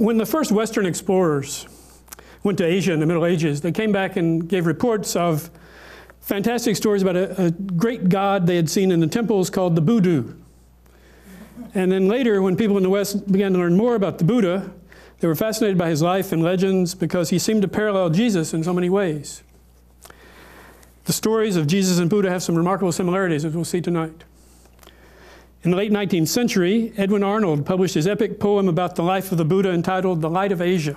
When the first Western explorers went to Asia in the Middle Ages, they came back and gave reports of fantastic stories about a great god they had seen in the temples called the Budu. And then later, when people in the West began to learn more about the Buddha, they were fascinated by his life and legends because he seemed to parallel Jesus in so many ways. The stories of Jesus and Buddha have some remarkable similarities, as we'll see tonight. In the late 19th century, Edwin Arnold published his epic poem about the life of the Buddha entitled The Light of Asia.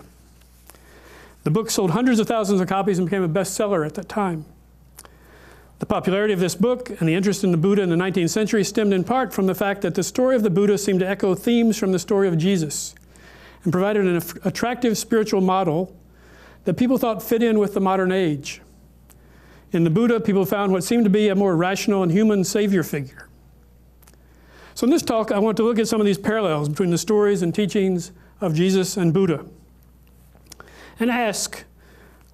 The book sold hundreds of thousands of copies and became a bestseller at that time. The popularity of this book and the interest in the Buddha in the 19th century stemmed in part from the fact that the story of the Buddha seemed to echo themes from the story of Jesus and provided an attractive spiritual model that people thought fit in with the modern age. In the Buddha, people found what seemed to be a more rational and human savior figure. So in this talk, I want to look at some of these parallels between the stories and teachings of Jesus and Buddha and ask,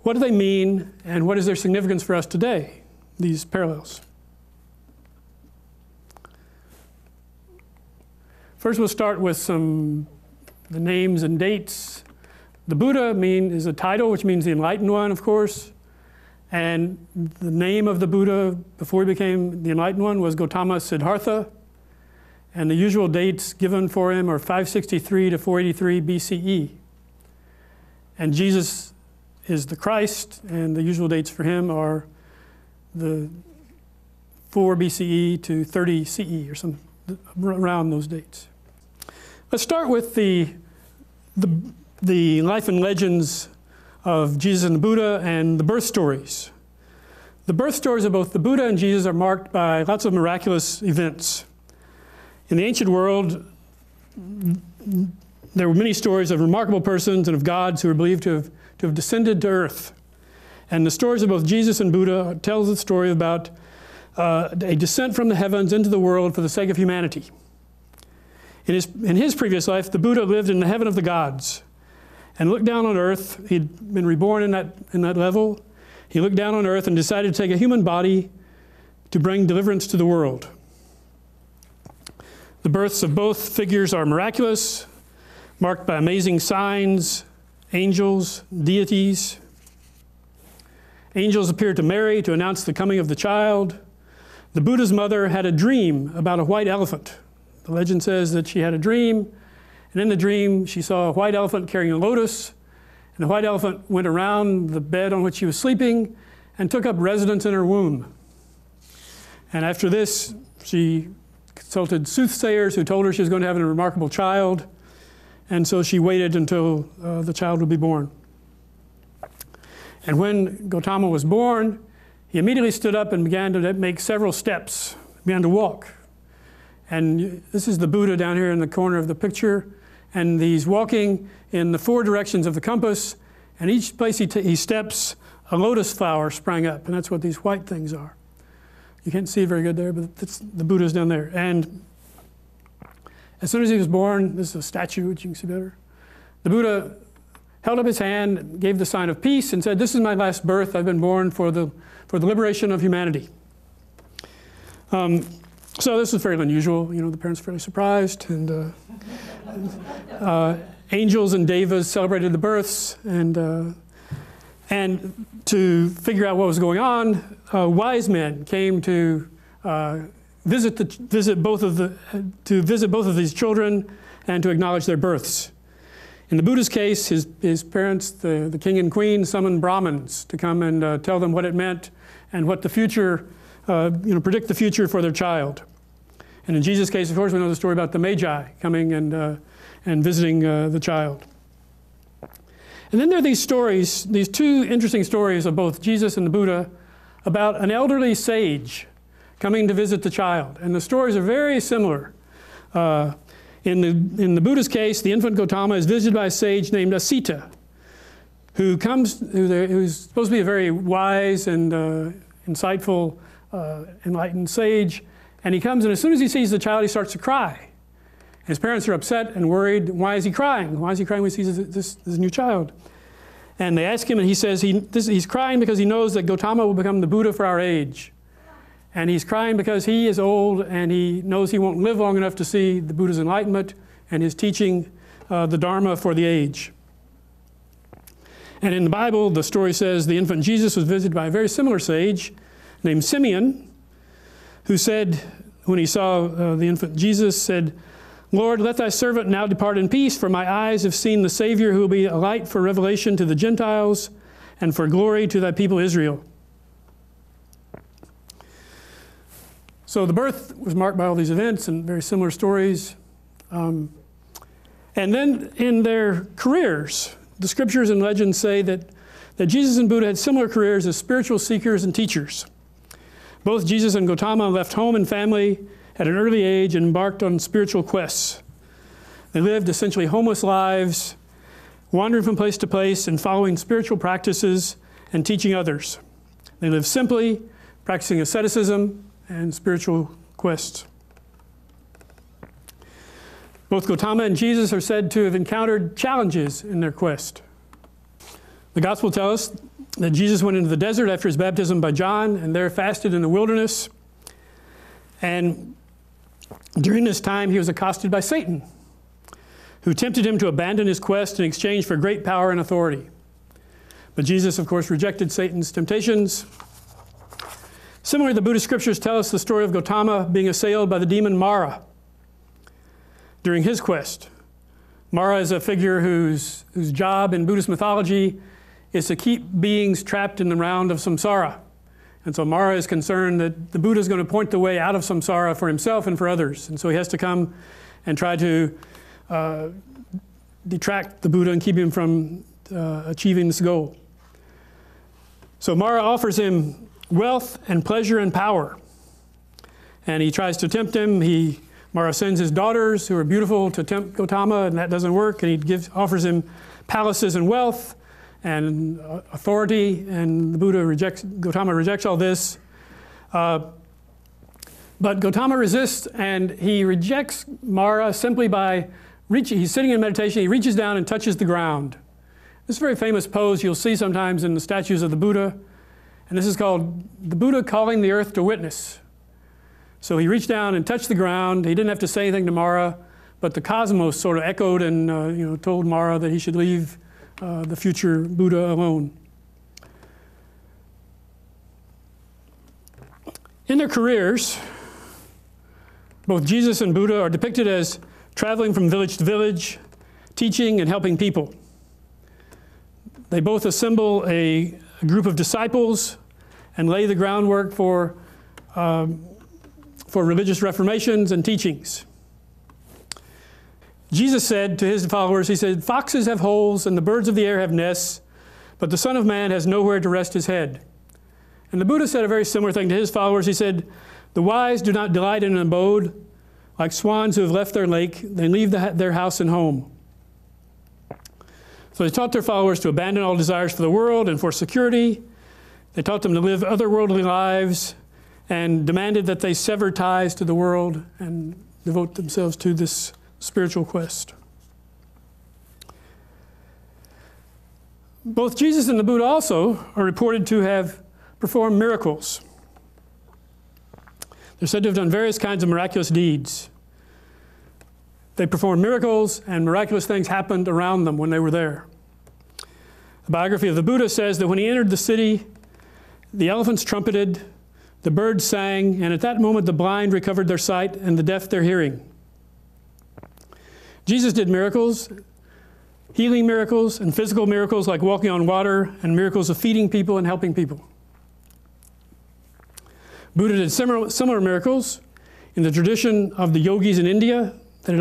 what do they mean and what is their significance for us today, these parallels? First, we'll start with the names and dates. The Buddha is a title, which means the enlightened one, of course. And the name of the Buddha before he became the enlightened one was Gautama Siddhartha. And the usual dates given for him are 563 to 483 BCE. And Jesus is the Christ, and the usual dates for him are the 4 BCE to 30 CE, or something around those dates. Let's start with the life and legends of Jesus and the Buddha and the birth stories. The birth stories of both the Buddha and Jesus are marked by lots of miraculous events. In the ancient world, there were many stories of remarkable persons and of gods who were believed to have descended to earth. And the stories of both Jesus and Buddha tells the story about a descent from the heavens into the world for the sake of humanity. In his previous life, the Buddha lived in the heaven of the gods and looked down on earth. He'd been reborn in that level. He looked down on earth and decided to take a human body to bring deliverance to the world. The births of both figures are miraculous, marked by amazing signs, angels, deities. Angels appeared to Mary to announce the coming of the child. The Buddha's mother had a dream about a white elephant. The legend says that she had a dream, and in the dream she saw a white elephant carrying a lotus, and the white elephant went around the bed on which she was sleeping and took up residence in her womb. And after this, she consulted soothsayers who told her she was going to have a remarkable child, and so she waited until the child would be born. And when Gautama was born, he immediately stood up and began to make several steps, began to walk. And this is the Buddha down here in the corner of the picture, and he's walking in the four directions of the compass, and each place he steps, a lotus flower sprang up, and that's what these white things are. You can't see very good there, but the Buddha's down there. And as soon as he was born, this is a statue which you can see better, the Buddha held up his hand, gave the sign of peace, and said, "This is my last birth. I've been born for the liberation of humanity." So this is fairly unusual. You know, the parents were fairly surprised, and angels and devas celebrated the births, and to figure out what was going on, wise men came to visit both of these children and to acknowledge their births. In the Buddha's case, his parents, the king and queen, summoned Brahmins to come and tell them what it meant and what the future, predict the future for their child. And in Jesus' case, of course, we know the story about the Magi coming and visiting the child. And then there are these stories, these two interesting stories of both Jesus and the Buddha about an elderly sage coming to visit the child. And the stories are very similar. In the Buddha's case, the infant Gautama is visited by a sage named Asita, who's supposed to be a very wise and insightful, enlightened sage. And he comes, and as soon as he sees the child, he starts to cry. His parents are upset and worried. Why is he crying? Why is he crying when he sees this new child? And they ask him, and he says he's crying because he knows that Gautama will become the Buddha for our age. And he's crying because he is old and he knows he won't live long enough to see the Buddha's enlightenment and his teaching the Dharma for the age. And in the Bible, the story says the infant Jesus was visited by a very similar sage named Simeon, who said, when he saw the infant Jesus, said, "Lord, let thy servant now depart in peace, for my eyes have seen the Savior, who will be a light for revelation to the Gentiles and for glory to thy people Israel." So the birth was marked by all these events and very similar stories. And then in their careers, the scriptures and legends say that Jesus and Buddha had similar careers as spiritual seekers and teachers. Both Jesus and Gautama left home and family at an early age and embarked on spiritual quests. They lived essentially homeless lives, wandering from place to place and following spiritual practices and teaching others. They lived simply, practicing asceticism and spiritual quests. Both Gautama and Jesus are said to have encountered challenges in their quest. The gospel tells us that Jesus went into the desert after his baptism by John and there fasted in the wilderness. And during this time, he was accosted by Satan, who tempted him to abandon his quest in exchange for great power and authority. But Jesus, of course, rejected Satan's temptations. Similarly, the Buddhist scriptures tell us the story of Gautama being assailed by the demon Mara during his quest. Mara is a figure whose job in Buddhist mythology is to keep beings trapped in the round of samsara. And so Mara is concerned that the Buddha is going to point the way out of samsara for himself and for others. And so he has to come and try to detract the Buddha and keep him from achieving this goal. So Mara offers him wealth and pleasure and power. And he tries to tempt him. Mara sends his daughters, who are beautiful, to tempt Gautama, and that doesn't work. And he offers him palaces and wealth and authority, and the Buddha rejects, Gautama rejects all this. But Gautama resists, and he rejects Mara simply by he's sitting in meditation, he reaches down and touches the ground. This is a very famous pose you'll see sometimes in the statues of the Buddha, and this is called the Buddha calling the earth to witness. So he reached down and touched the ground. He didn't have to say anything to Mara, but the cosmos sort of echoed and told Mara that he should leave the future Buddha alone. In their careers, both Jesus and Buddha are depicted as traveling from village to village, teaching and helping people. They both assemble a group of disciples and lay the groundwork for religious reformations and teachings. Jesus said to his followers, he said, "Foxes have holes and the birds of the air have nests, but the Son of Man has nowhere to rest his head." And the Buddha said a very similar thing to his followers. He said, "The wise do not delight in an abode. Like swans who have left their lake, they leave their house and home." So they taught their followers to abandon all desires for the world and for security. They taught them to live otherworldly lives and demanded that they sever ties to the world and devote themselves to this spiritual quest. Both Jesus and the Buddha also are reported to have performed miracles. They're said to have done various kinds of miraculous deeds. They performed miracles, and miraculous things happened around them when they were there. The biography of the Buddha says that when he entered the city, the elephants trumpeted, the birds sang, and at that moment the blind recovered their sight and the deaf their hearing. Jesus did miracles, healing miracles, and physical miracles like walking on water, and miracles of feeding people and helping people. Buddha did similar miracles in the tradition of the yogis in India, where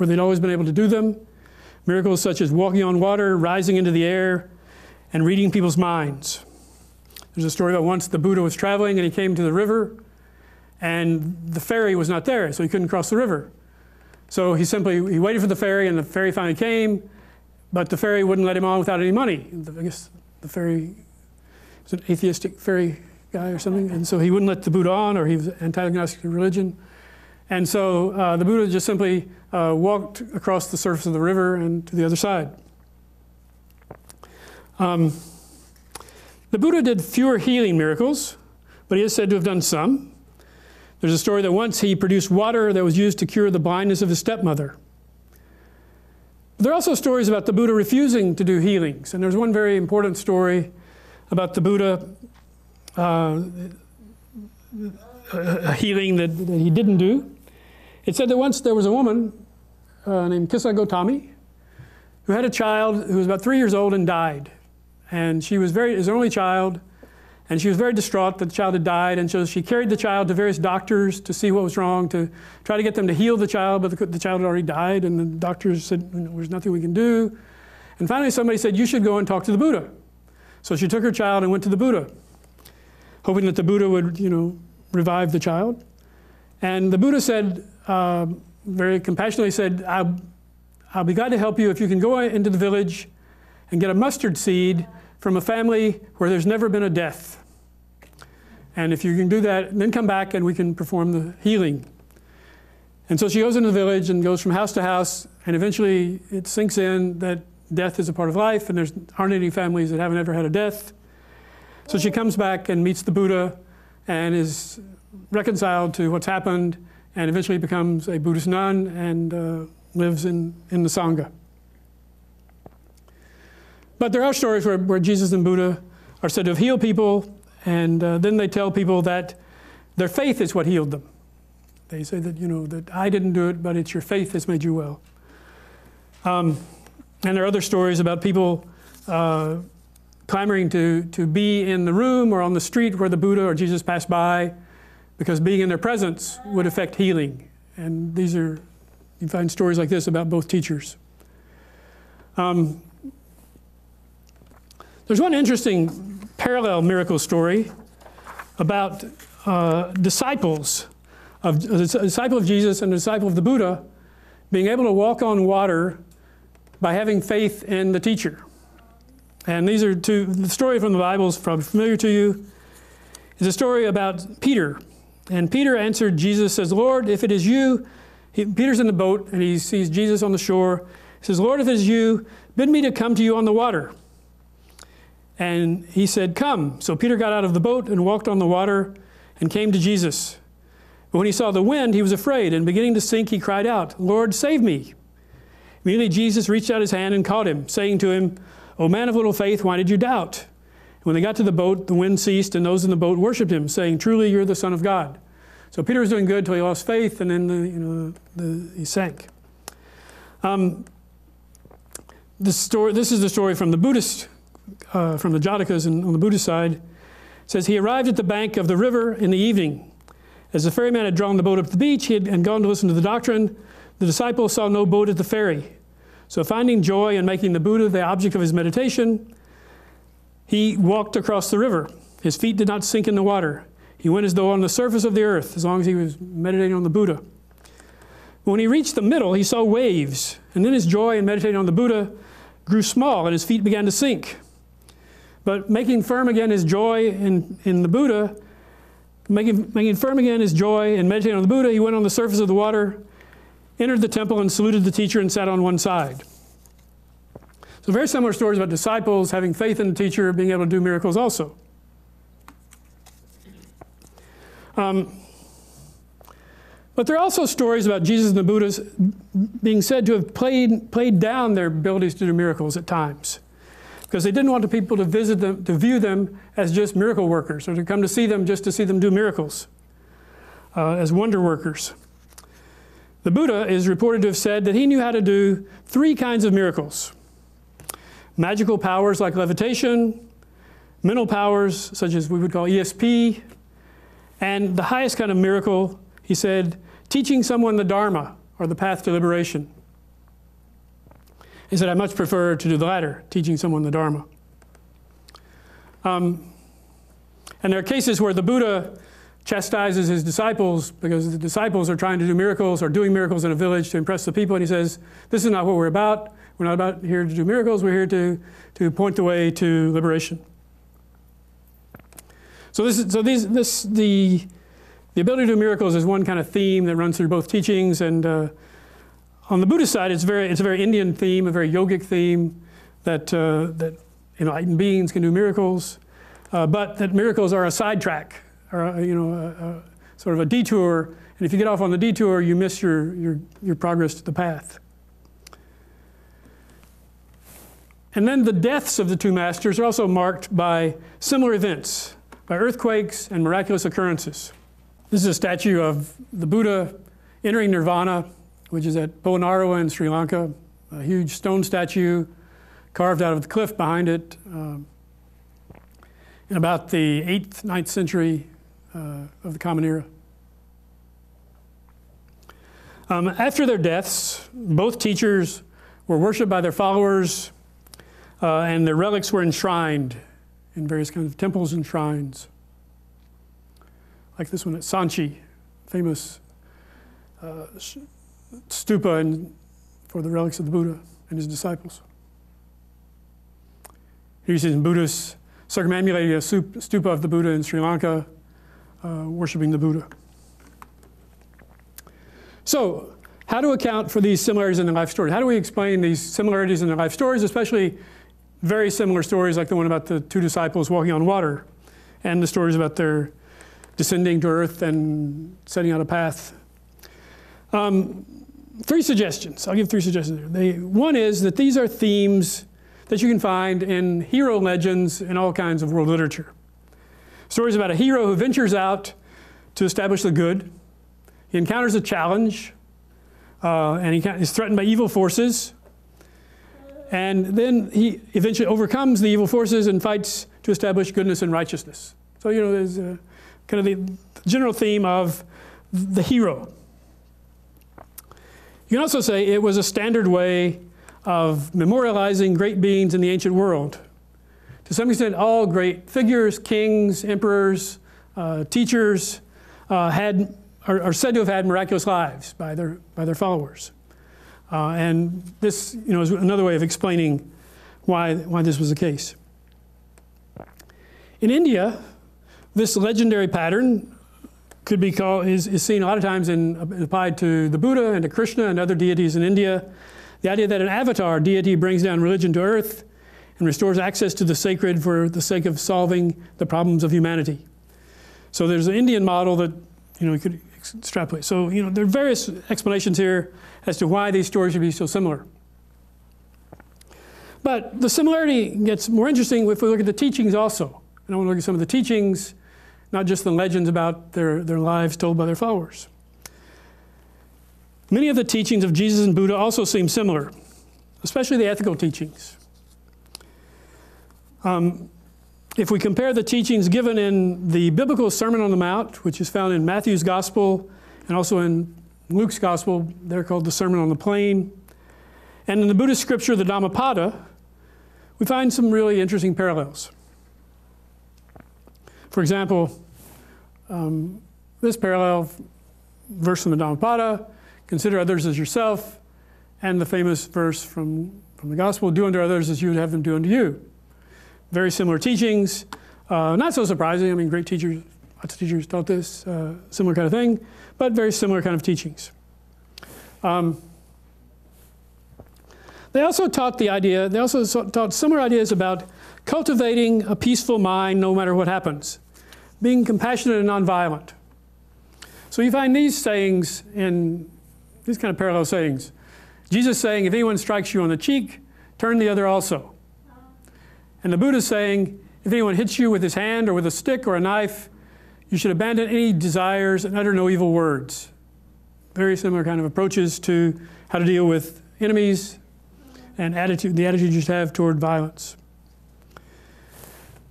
they'd always been able to do them. Miracles such as walking on water, rising into the air, and reading people's minds. There's a story about once the Buddha was traveling and he came to the river, and the ferry was not there, so he couldn't cross the river. So he waited for the ferry, and the ferry finally came, but the ferry wouldn't let him on without any money. I guess the ferry was an atheistic ferry guy or something, and so he wouldn't let the Buddha on, or he was antagonistic to religion. And so the Buddha just simply walked across the surface of the river and to the other side. The Buddha did fewer healing miracles, but he is said to have done some. There's a story that once he produced water that was used to cure the blindness of his stepmother. There are also stories about the Buddha refusing to do healings. And there's one very important story about the Buddha healing that he didn't do. It said that once there was a woman named Kisa Gotami who had a child who was about 3 years old and died. And she was his only child, and she was very distraught that the child had died, and so she carried the child to various doctors to see what was wrong, to try to get them to heal the child, but the child had already died, and the doctors said, there's nothing we can do. And finally somebody said, you should go and talk to the Buddha. So she took her child and went to the Buddha, hoping that the Buddha would, revive the child. And the Buddha said, very compassionately said, I'll be glad to help you if you can go into the village and get a mustard seed from a family where there's never been a death. And if you can do that, then come back and we can perform the healing. And so she goes into the village and goes from house to house, and eventually it sinks in that death is a part of life and there aren't any families that haven't ever had a death. So she comes back and meets the Buddha and is reconciled to what's happened and eventually becomes a Buddhist nun and lives in the Sangha. But there are stories where Jesus and Buddha are said to have healed people, and then they tell people that their faith is what healed them. They say that, that I didn't do it, but it's your faith that's made you well. And there are other stories about people clamoring to be in the room or on the street where the Buddha or Jesus passed by, because being in their presence would affect healing. And these are, you find stories like this about both teachers. There's one interesting parallel miracle story about a disciple of Jesus and a disciple of the Buddha being able to walk on water by having faith in the teacher. And these are two, the story from the Bible is probably familiar to you. It's a story about Peter. And Peter answered Jesus, says, Lord, if it is you, Peter's in the boat and he sees Jesus on the shore. He says, Lord, if it is you, bid me to come to you on the water. And he said, come. So Peter got out of the boat and walked on the water and came to Jesus. But when he saw the wind, he was afraid, and beginning to sink, he cried out, Lord, save me. Immediately Jesus reached out his hand and caught him, saying to him, O man of little faith, why did you doubt? And when they got to the boat, the wind ceased, and those in the boat worshiped him, saying, truly, you're the Son of God. So Peter was doing good till he lost faith, and then he sank. This is the story from the Buddhist from the Jatakas and on the Buddhist side. It says, he arrived at the bank of the river in the evening. As the ferryman had drawn the boat up to the beach and gone to listen to the doctrine, the disciples saw no boat at the ferry. So finding joy in making the Buddha the object of his meditation, he walked across the river. His feet did not sink in the water. He went as though on the surface of the earth, as long as he was meditating on the Buddha. But when he reached the middle, he saw waves, and then his joy in meditating on the Buddha grew small and his feet began to sink. But making firm again his joy in the Buddha, making firm again his joy in meditating on the Buddha, he went on the surface of the water, entered the temple and saluted the teacher and sat on one side. So very similar stories about disciples having faith in the teacher, being able to do miracles also. But there are also stories about Jesus and the Buddhas being said to have played down their abilities to do miracles at times, because they didn't want the people to visit them, to view them as just miracle workers, or to come to see them just to see them do miracles, as wonder workers. The Buddha is reported to have said that he knew how to do three kinds of miracles: magical powers like levitation, mental powers such as we would call ESP, and the highest kind of miracle, he said, teaching someone the Dharma, or the path to liberation. He said, I much prefer to do the latter, teaching someone the Dharma. And there are cases where the Buddha chastises his disciples because the disciples are trying to do miracles or doing miracles in a village to impress the people. And he says, this is not what we're about. We're not about here to do miracles. We're here to point the way to liberation. So the ability to do miracles is one kind of theme that runs through both teachings. And on the Buddhist side, it's a very Indian theme, a very yogic theme, that that enlightened beings can do miracles, but that miracles are a sidetrack, or a sort of a detour. And if you get off on the detour, you miss your progress to the path. And then the deaths of the two masters are also marked by similar events, by earthquakes and miraculous occurrences. This is a statue of the Buddha entering Nirvana, which is at Polonnaruwa in Sri Lanka, a huge stone statue carved out of the cliff behind it in about the 8th, 9th century of the Common Era. After their deaths, both teachers were worshipped by their followers, and their relics were enshrined in various kinds of temples and shrines. Like this one at Sanchi, famous stupa for the relics of the Buddha and his disciples. Here you see some Buddhists circumambulating a stupa of the Buddha in Sri Lanka, worshiping the Buddha. So, how to account for these similarities in the life stories? How do we explain these similarities in the life stories, especially very similar stories like the one about the two disciples walking on water, and the stories about their descending to earth and setting out a path? Three suggestions. I'll give three suggestions. One is that these are themes that you can find in hero legends in all kinds of world literature. Stories about a hero who ventures out to establish the good. He encounters a challenge, and he is threatened by evil forces. And then he eventually overcomes the evil forces and fights to establish goodness and righteousness. So, you know, there's a kind of the general theme of the hero. You can also say it was a standard way of memorializing great beings in the ancient world. To some extent, all great figures, kings, emperors, teachers, are said to have had miraculous lives by their followers. And this, you know, is another way of explaining why this was the case. In India, this legendary pattern could be called, is seen a lot of times applied to the Buddha and to Krishna and other deities in India. The idea that an avatar deity brings down religion to earth and restores access to the sacred for the sake of solving the problems of humanity. So there's an Indian model that, you know, we could extrapolate. So, you know, there are various explanations here as to why these stories should be so similar. But the similarity gets more interesting if we look at the teachings also. And I want to look at some of the teachings, not just the legends about their lives told by their followers. Many of the teachings of Jesus and Buddha also seem similar, especially the ethical teachings. If we compare the teachings given in the biblical Sermon on the Mount, which is found in Matthew's Gospel and also in Luke's Gospel, they're called the Sermon on the Plain, and in the Buddhist scripture, the Dhammapada, we find some really interesting parallels. For example, this parallel verse from the Dhammapada, "Consider others as yourself," and the famous verse from the Gospel, "Do unto others as you would have them do unto you." Very similar teachings, not so surprising. I mean, great teachers, lots of teachers taught this, similar kind of thing, but very similar kind of teachings. They also taught similar ideas about cultivating a peaceful mind no matter what happens, being compassionate and nonviolent. So you find these sayings in these kind of parallel sayings. Jesus saying, if anyone strikes you on the cheek, turn the other also. And the Buddha saying, if anyone hits you with his hand or with a stick or a knife, you should abandon any desires and utter no evil words. Very similar kind of approaches to how to deal with enemies and the attitude you should have toward violence.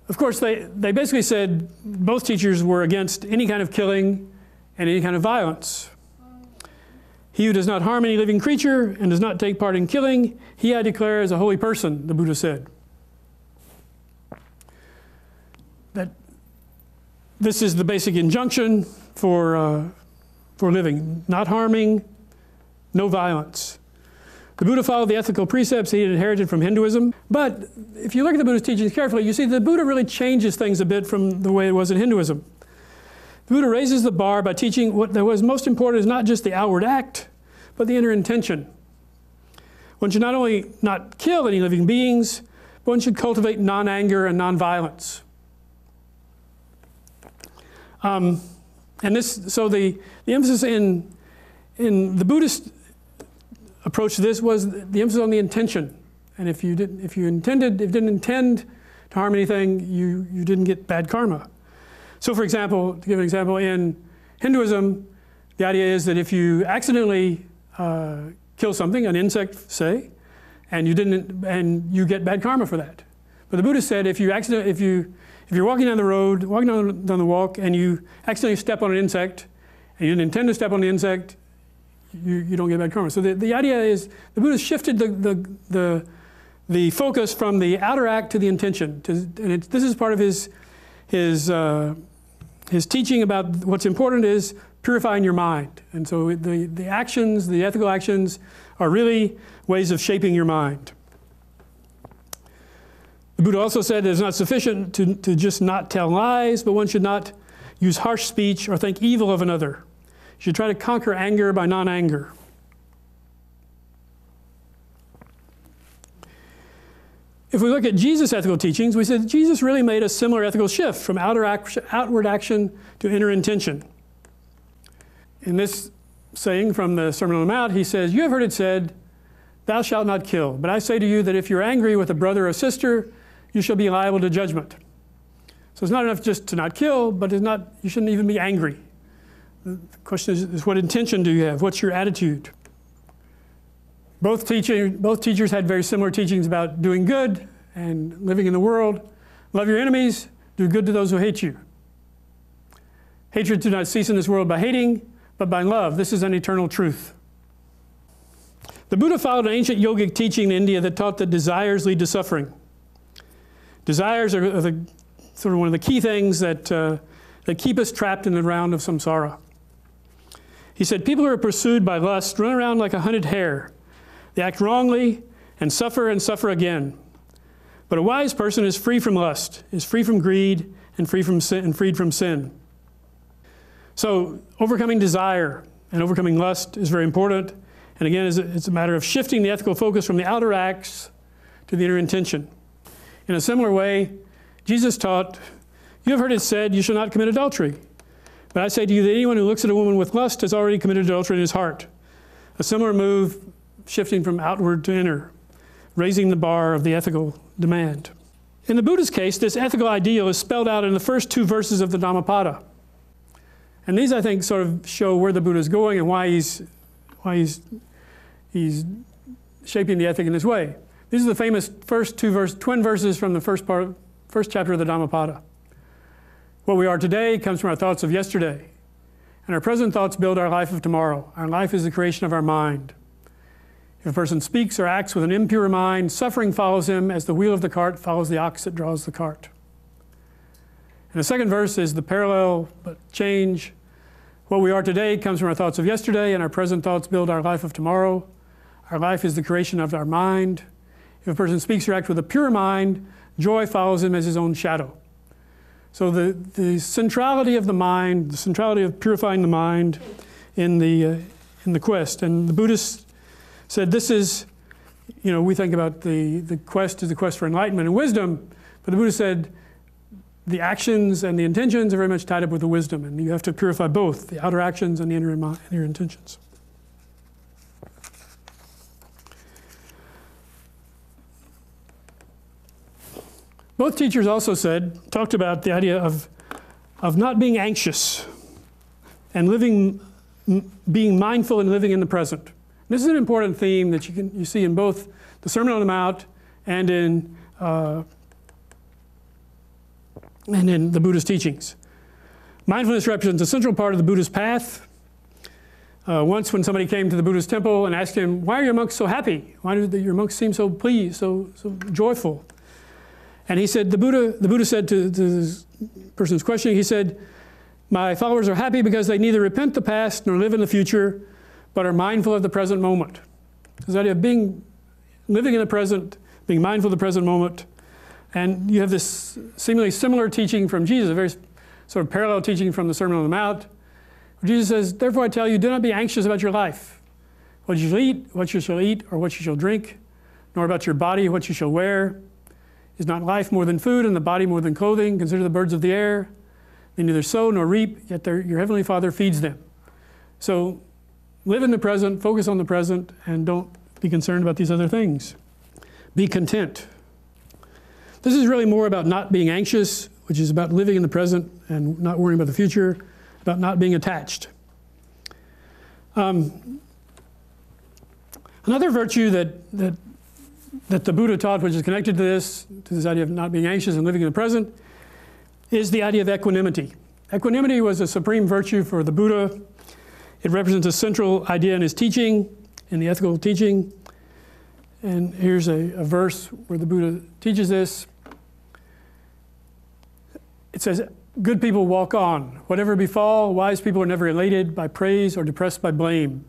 Of course, they basically said both teachers were against any kind of killing and any kind of violence. He who does not harm any living creature and does not take part in killing, he I declare as a holy person, the Buddha said. This is the basic injunction for living, not harming, no violence. The Buddha followed the ethical precepts he had inherited from Hinduism, but if you look at the Buddha's teachings carefully, you see the Buddha really changes things a bit from the way it was in Hinduism. The Buddha raises the bar by teaching what was most important is not just the outward act, but the inner intention. One should not only not kill any living beings, but one should cultivate non-anger and non-violence. So the emphasis in the Buddhist approach to this was the emphasis on the intention And if you didn't intend to harm anything, you didn't get bad karma. So for example, to give an example, in Hinduism, the idea is that if you accidentally kill something, an insect, say, and you get bad karma for that. But the Buddha said if you're walking down the road, walking down the walk, and you accidentally step on an insect, and you didn't intend to step on the insect, you don't get bad karma. So the idea is the Buddha shifted the focus from the outer act to the intention. This is part of his teaching about what's important is purifying your mind. And so the actions, the ethical actions, are really ways of shaping your mind. The Buddha also said that it's not sufficient to just not tell lies, but one should not use harsh speech or think evil of another. You should try to conquer anger by non-anger. If we look at Jesus' ethical teachings, we said Jesus really made a similar ethical shift from outward action to inner intention. In this saying from the Sermon on the Mount, he says, "You have heard it said, 'Thou shalt not kill.' But I say to you that if you're angry with a brother or sister, you shall be liable to judgment." So it's not enough just to not kill, but you shouldn't even be angry. The question is what intention do you have? What's your attitude? Both teachers had very similar teachings about doing good and living in the world. Love your enemies, do good to those who hate you. Hatred do not cease in this world by hating, but by love. This is an eternal truth. The Buddha followed an ancient yogic teaching in India that taught that desires lead to suffering. Desires are sort of one of the key things that keep us trapped in the round of samsara. He said, people who are pursued by lust run around like a hunted hare. They act wrongly and suffer again. But a wise person is free from lust, is free from greed, and freed from sin. So overcoming desire and overcoming lust is very important. And again, it's a matter of shifting the ethical focus from the outer acts to the inner intention. In a similar way, Jesus taught, "You have heard it said, you shall not commit adultery. But I say to you that anyone who looks at a woman with lust has already committed adultery in his heart." A similar move, shifting from outward to inner, raising the bar of the ethical demand. In the Buddha's case, this ethical ideal is spelled out in the first two verses of the Dhammapada. And these, I think, sort of show where the Buddha is going and why he's shaping the ethic in this way. These are the famous first two twin verses from the first chapter of the Dhammapada. What we are today comes from our thoughts of yesterday, and our present thoughts build our life of tomorrow. Our life is the creation of our mind. If a person speaks or acts with an impure mind, suffering follows him as the wheel of the cart follows the ox that draws the cart. And the second verse is the parallel but change. What we are today comes from our thoughts of yesterday, and our present thoughts build our life of tomorrow. Our life is the creation of our mind. If a person speaks or acts with a pure mind, joy follows him as his own shadow. So the centrality of the mind, the centrality of purifying the mind in the quest. And the Buddhists said this is, you know, we think about the quest as the quest for enlightenment and wisdom, but the Buddha said the actions and the intentions are very much tied up with the wisdom, and you have to purify both, the outer actions and the inner intentions. Both teachers also talked about the idea of not being anxious and being mindful and living in the present. And this is an important theme that you see in both the Sermon on the Mount and in the Buddha's teachings. Mindfulness represents a central part of the Buddha's path. Once when somebody came to the Buddha's temple and asked him, why are your monks so happy? Why do your monks seem so pleased, so joyful? And he said, the Buddha said to this person who's questioning, he said, my followers are happy because they neither repent the past nor live in the future, but are mindful of the present moment. This idea of living in the present, being mindful of the present moment. And you have this seemingly similar teaching from Jesus, a very sort of parallel teaching from the Sermon on the Mount, where Jesus says, therefore I tell you, do not be anxious about your life, what you shall eat, or what you shall drink, nor about your body, what you shall wear. Is not life more than food, and the body more than clothing? Consider the birds of the air. They neither sow nor reap, yet your heavenly Father feeds them. So live in the present, focus on the present, and don't be concerned about these other things. Be content. This is really more about not being anxious, which is about living in the present and not worrying about the future, about not being attached. Another virtue that the Buddha taught, which is connected to this idea of not being anxious and living in the present, is the idea of equanimity. Equanimity was a supreme virtue for the Buddha. It represents a central idea in his teaching, in the ethical teaching. And here's a verse where the Buddha teaches this. It says, "Good people walk on. Whatever befall, wise people are never elated by praise or depressed by blame."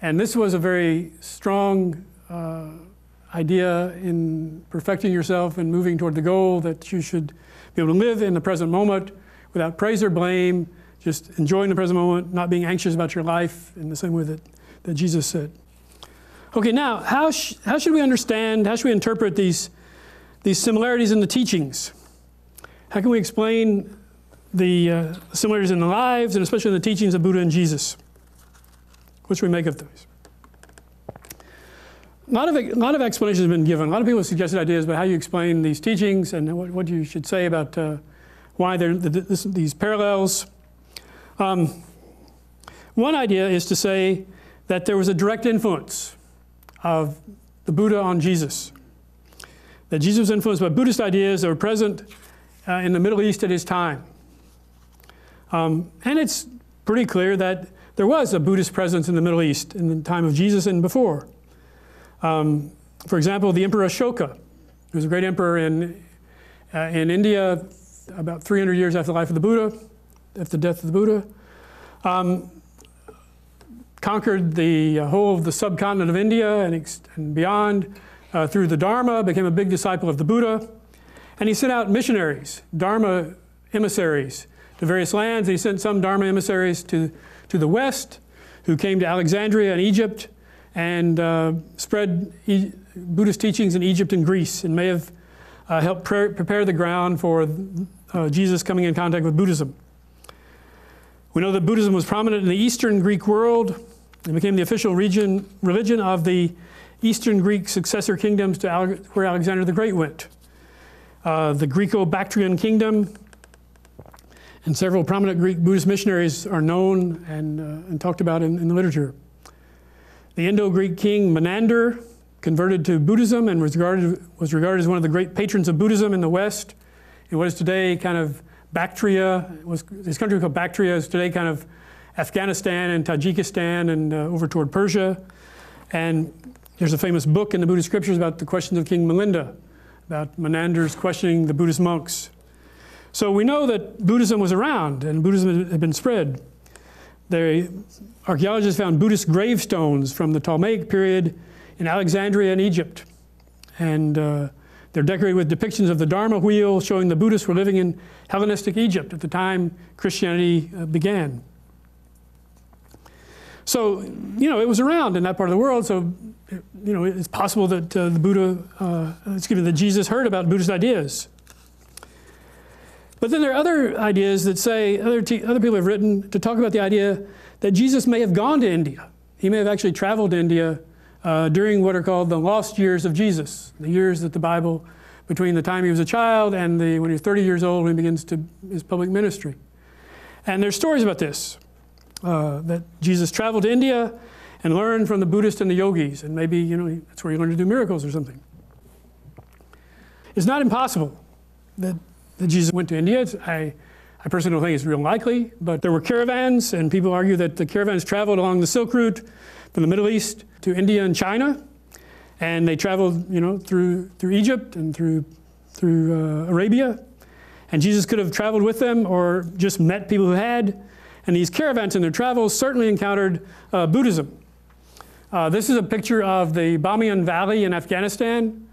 And this was a very strong idea in perfecting yourself and moving toward the goal, that you should be able to live in the present moment without praise or blame, just enjoying the present moment, not being anxious about your life in the same way that Jesus said. Okay, now, how should we understand, how should we interpret these similarities in the teachings? How can we explain the similarities in the lives, and especially in the teachings of Buddha and Jesus? What should we make of those? A lot of explanations have been given. A lot of people have suggested ideas about how you explain these teachings and what you should say about why these parallels. One idea is to say that there was a direct influence of the Buddha on Jesus. That Jesus was influenced by Buddhist ideas that were present in the Middle East at his time. And it's pretty clear that there was a Buddhist presence in the Middle East in the time of Jesus and before. For example, the Emperor Ashoka, who was a great emperor in India about 300 years after the life of the Buddha, after the death of the Buddha, conquered the whole of the subcontinent of India and beyond through the Dharma, became a big disciple of the Buddha. And he sent out missionaries, Dharma emissaries, to various lands. He sent some Dharma emissaries to the West, who came to Alexandria in Egypt and spread Buddhist teachings in Egypt and Greece, and may have helped prepare the ground for Jesus coming in contact with Buddhism. We know that Buddhism was prominent in the Eastern Greek world and became the official religion of the Eastern Greek successor kingdoms to where Alexander the Great went. The Greco-Bactrian kingdom, and several prominent Greek Buddhist missionaries are known and talked about in the literature. The Indo-Greek king Menander converted to Buddhism and was regarded as one of the great patrons of Buddhism in the West. It was today kind of Bactria, this country called Bactria is today kind of Afghanistan and Tajikistan and over toward Persia. And there's a famous book in the Buddhist scriptures about the questions of King Melinda, about Menander's questioning the Buddhist monks. So we know that Buddhism was around and Buddhism had been spread. Archaeologists found Buddhist gravestones from the Ptolemaic period in Alexandria and Egypt. And they're decorated with depictions of the Dharma wheel, showing the Buddhists were living in Hellenistic Egypt at the time Christianity began. So, you know, it was around in that part of the world. So, you know, it's possible that that Jesus heard about Buddhist ideas. But then there are other ideas that say, other people have written to talk about the idea that Jesus may have gone to India. He may have actually traveled to India during what are called the lost years of Jesus, the years that the Bible, between the time he was a child and when he was 30 years old, when he begins his public ministry. And there's stories about this, that Jesus traveled to India and learned from the Buddhists and the yogis, and maybe, you know, that's where he learned to do miracles or something. It's not impossible that Jesus went to India. I personally don't think it's real likely, but there were caravans, and people argue that the caravans traveled along the Silk Route from the Middle East to India and China, and they traveled, you know, through Egypt and through Arabia, and Jesus could have traveled with them or just met people who had, and these caravans in their travels certainly encountered Buddhism. This is a picture of the Bamiyan Valley in Afghanistan,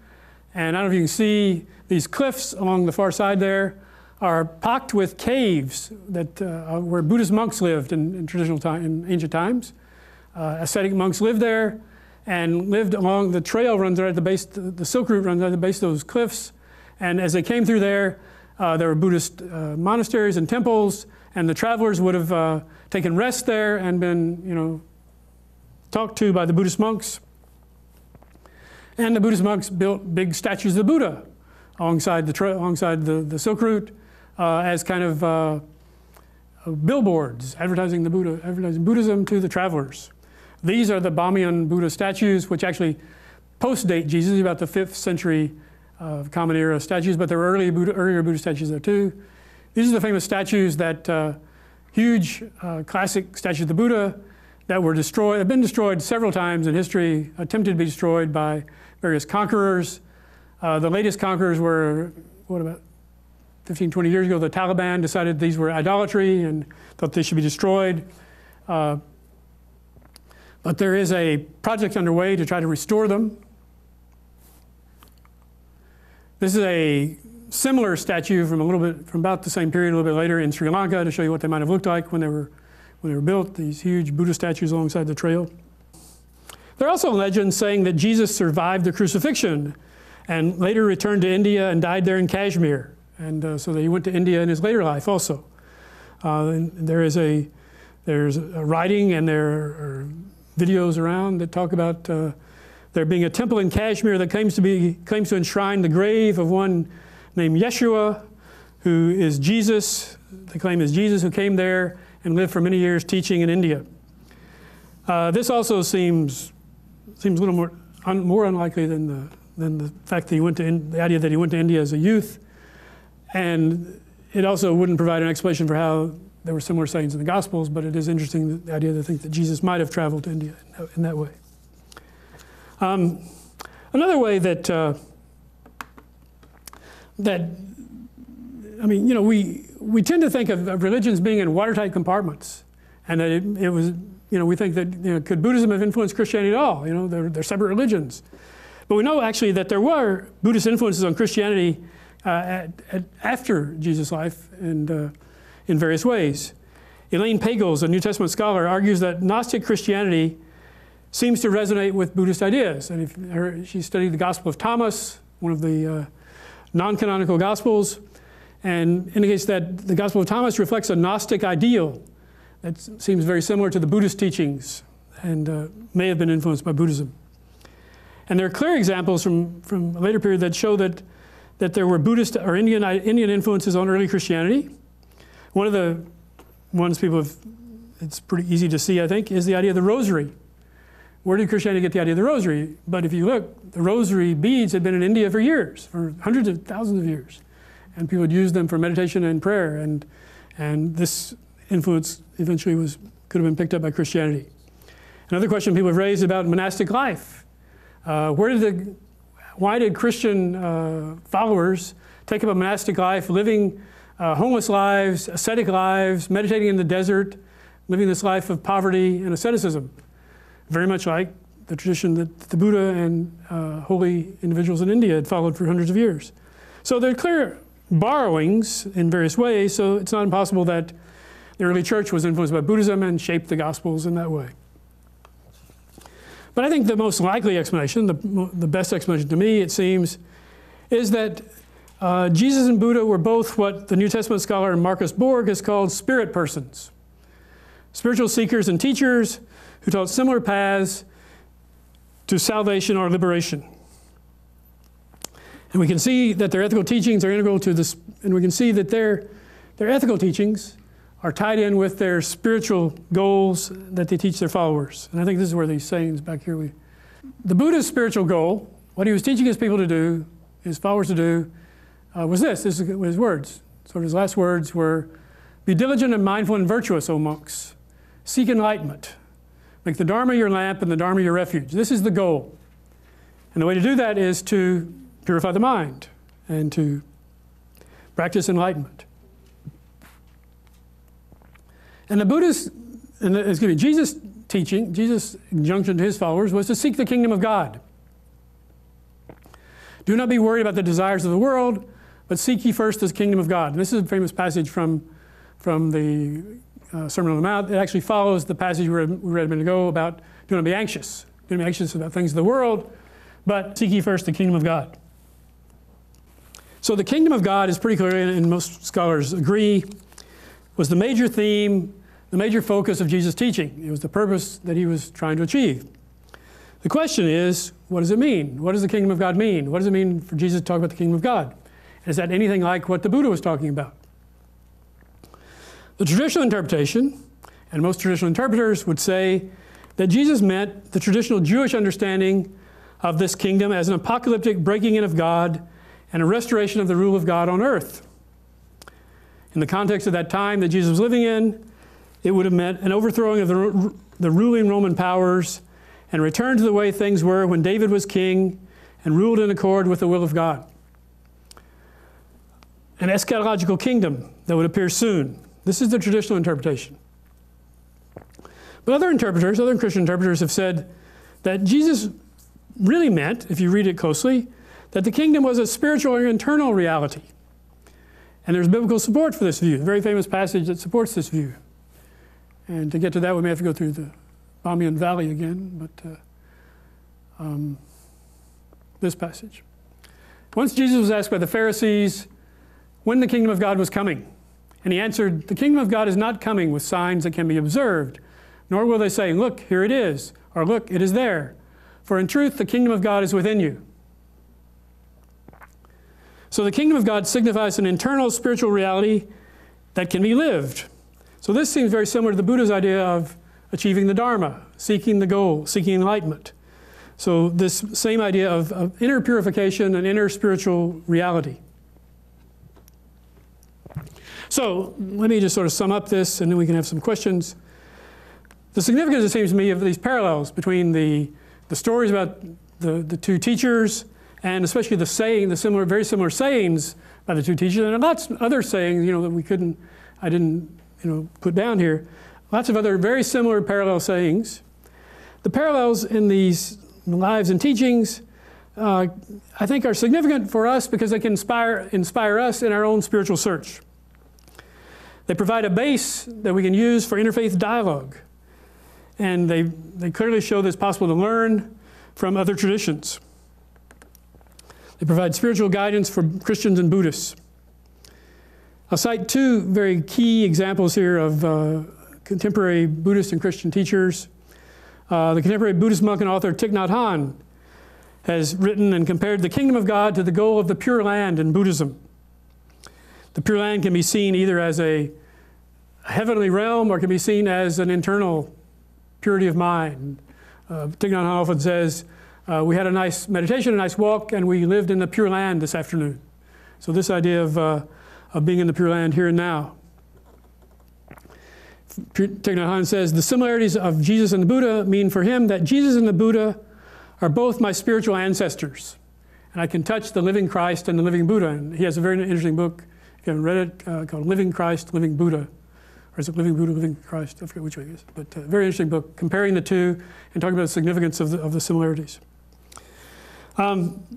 and I don't know if you can see these cliffs along the far side there are packed with caves that where Buddhist monks lived in ancient times. Ascetic monks lived there and lived along the trail runs right at the base, the Silk Route runs right at the base of those cliffs. And as they came through there were Buddhist monasteries and temples, and the travelers would have taken rest there and been, you know, talked to by the Buddhist monks. And the Buddhist monks built big statues of the Buddha alongside the Silk Route as kind of billboards advertising the Buddha, advertising Buddhism to the travelers. These are the Bamiyan Buddha statues, which actually post-date Jesus, about the 5th century Common Era statues, but there were earlier Buddha statues there too. These are the famous statues that, huge classic statues of the Buddha that were destroyed, have been destroyed several times in history, attempted to be destroyed by various conquerors. The latest conquerors were, what, about 15, 20 years ago, the Taliban decided these were idolatry and thought they should be destroyed. But there is a project underway to try to restore them. This is a similar statue from about the same period, a little bit later in Sri Lanka, to show you what they might have looked like when they were built, these huge Buddha statues alongside the trail. There are also legends saying that Jesus survived the crucifixion and later returned to India and died there in Kashmir. And so that he went to India in his later life also. And there's a writing and there are videos around that talk about there being a temple in Kashmir that claims to enshrine the grave of one named Yeshua, who is Jesus. They claim is Jesus who came there and lived for many years teaching in India. This also seems a little more unlikely than the fact that he went to the idea that he went to India as a youth. And it also wouldn't provide an explanation for how there were similar sayings in the Gospels, but it is interesting, the idea to think that Jesus might have traveled to India in that way. Another way that, I mean, you know, we tend to think of religions being in watertight compartments, and that it was, you know, we think that, you know, could Buddhism have influenced Christianity at all? You know, they're separate religions. But we know actually that there were Buddhist influences on Christianity after Jesus' life and in various ways. Elaine Pagels, a New Testament scholar, argues that Gnostic Christianity seems to resonate with Buddhist ideas. And she studied the Gospel of Thomas, one of the non-canonical Gospels, and indicates that the Gospel of Thomas reflects a Gnostic ideal that seems very similar to the Buddhist teachings and may have been influenced by Buddhism. And there are clear examples from a later period that show that there were Buddhist or Indian influences on early Christianity. One of the ones it's pretty easy to see, I think, is the idea of the rosary. Where did Christianity get the idea of the rosary? But if you look, the rosary beads had been in India for years, for hundreds of thousands of years. And people had used them for meditation and prayer. And this influence eventually could have been picked up by Christianity. Another question people have raised about monastic life. Why did Christian followers take up a monastic life, living homeless lives, ascetic lives, meditating in the desert, living this life of poverty and asceticism? Very much like the tradition that the Buddha and holy individuals in India had followed for hundreds of years. So there are clear borrowings in various ways, so it's not impossible that the early church was influenced by Buddhism and shaped the Gospels in that way. But I think the most likely explanation, the best explanation to me, it seems, is that Jesus and Buddha were both what the New Testament scholar Marcus Borg has called spirit persons, spiritual seekers and teachers who taught similar paths to salvation or liberation. And we can see that their ethical teachings are integral to this, and we can see that their ethical teachings are tied in with their spiritual goals that they teach their followers. And I think this is where these sayings back here, the Buddha's spiritual goal, what he was teaching his people to do, his followers to do, was this. This is his words. So his last words were, "Be diligent and mindful and virtuous, O monks. Seek enlightenment. Make the Dharma your lamp and the Dharma your refuge." This is the goal. And the way to do that is to purify the mind and to practice enlightenment. And the Buddha's, Jesus' teaching, Jesus' injunction to his followers was to seek the kingdom of God. "Do not be worried about the desires of the world, but seek ye first the kingdom of God." And this is a famous passage from the Sermon on the Mount. It actually follows the passage we read a minute ago about do not be anxious. Do not be anxious about things of the world, but seek ye first the kingdom of God. So the kingdom of God is pretty clearly, and most scholars agree, was the major theme, the major focus of Jesus' teaching. It was the purpose that he was trying to achieve. The question is, what does it mean? What does the kingdom of God mean? What does it mean for Jesus to talk about the kingdom of God? Is that anything like what the Buddha was talking about? The traditional interpretation, and most traditional interpreters would say that Jesus meant the traditional Jewish understanding of this kingdom as an apocalyptic breaking in of God and a restoration of the rule of God on earth. In the context of that time that Jesus was living in, it would have meant an overthrowing of the ruling Roman powers and return to the way things were when David was king and ruled in accord with the will of God. An eschatological kingdom that would appear soon. This is the traditional interpretation. But other interpreters, other Christian interpreters have said that Jesus really meant, if you read it closely, that the kingdom was a spiritual or internal reality. And there's biblical support for this view, a very famous passage that supports this view. And to get to that, we may have to go through the Bamiyan Valley again, but this passage. Once Jesus was asked by the Pharisees when the kingdom of God was coming, and he answered, "The kingdom of God is not coming with signs that can be observed, nor will they say, 'Look, here it is,' or 'Look, it is there.' For in truth, the kingdom of God is within you." So the kingdom of God signifies an internal spiritual reality that can be lived. So this seems very similar to the Buddha's idea of achieving the Dharma, seeking the goal, seeking enlightenment. So this same idea of inner purification and inner spiritual reality. So let me just sort of sum up this, and then we can have some questions. The significance, it seems to me, of these parallels between the stories about the two teachers, and especially the saying, the similar, very similar sayings by the two teachers, and lots of other sayings, you know, that we couldn't, I didn't, you know, put down here. Lots of other very similar parallel sayings. The parallels in these lives and teachings, I think, are significant for us because they can inspire us in our own spiritual search. They provide a base that we can use for interfaith dialogue. And they clearly show that it's possible to learn from other traditions. They provide spiritual guidance for Christians and Buddhists. I'll cite two very key examples here of contemporary Buddhist and Christian teachers. The contemporary Buddhist monk and author Thich Nhat Hanh has written and compared the kingdom of God to the goal of the Pure Land in Buddhism. The Pure Land can be seen either as a heavenly realm or can be seen as an internal purity of mind. Thich Nhat Hanh often says, we had a nice meditation, a nice walk, and we lived in the Pure Land this afternoon. So this idea of being in the Pure Land here and now. Thich Nhat Hanh says, the similarities of Jesus and the Buddha mean for him that Jesus and the Buddha are both my spiritual ancestors, and I can touch the living Christ and the living Buddha. And he has a very interesting book, if you haven't read it, called Living Christ, Living Buddha. Or is it Living Buddha, Living Christ? I forget which way it is. But a very interesting book, comparing the two and talking about the significance of the similarities. And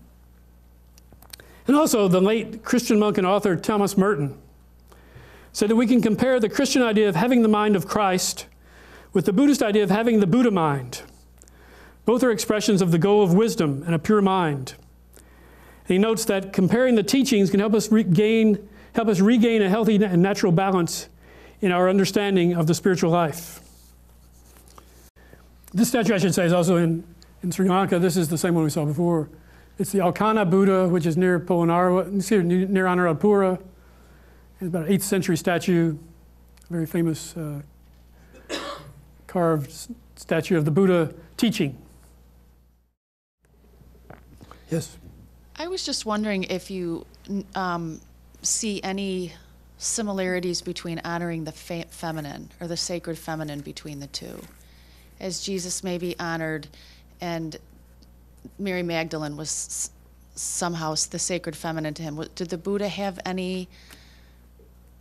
also, the late Christian monk and author Thomas Merton said that we can compare the Christian idea of having the mind of Christ with the Buddhist idea of having the Buddha mind. Both are expressions of the goal of wisdom and a pure mind. And he notes that comparing the teachings can help us regain a healthy and natural balance in our understanding of the spiritual life. This statue, I should say, is also in Sri Lanka. This is the same one we saw before. It's the Alkana Buddha, which is near Polonnaruwa, near Anuradhapura. It's about an 8th century statue, a very famous carved statue of the Buddha teaching. Yes? I was just wondering if you see any similarities between honoring the feminine or the sacred feminine between the two, as Jesus maybe honored, and Mary Magdalene was somehow the sacred feminine to him. Did the Buddha have any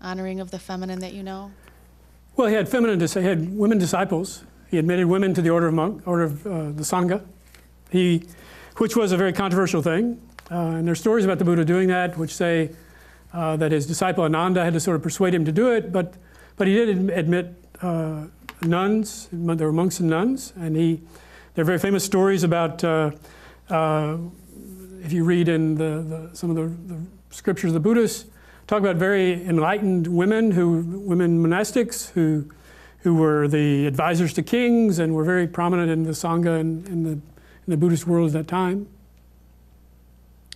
honoring of the feminine that you know? Well, he had women disciples. He admitted women to the order of the Sangha, which was a very controversial thing. And there are stories about the Buddha doing that, which say that his disciple Ananda had to sort of persuade him to do it, but he did admit nuns. There were monks and nuns, and there are very famous stories about, if you read in some of the scriptures of the Buddhists, talk about very enlightened women monastics who were the advisors to kings and were very prominent in the Sangha and in the in the Buddhist world at that time.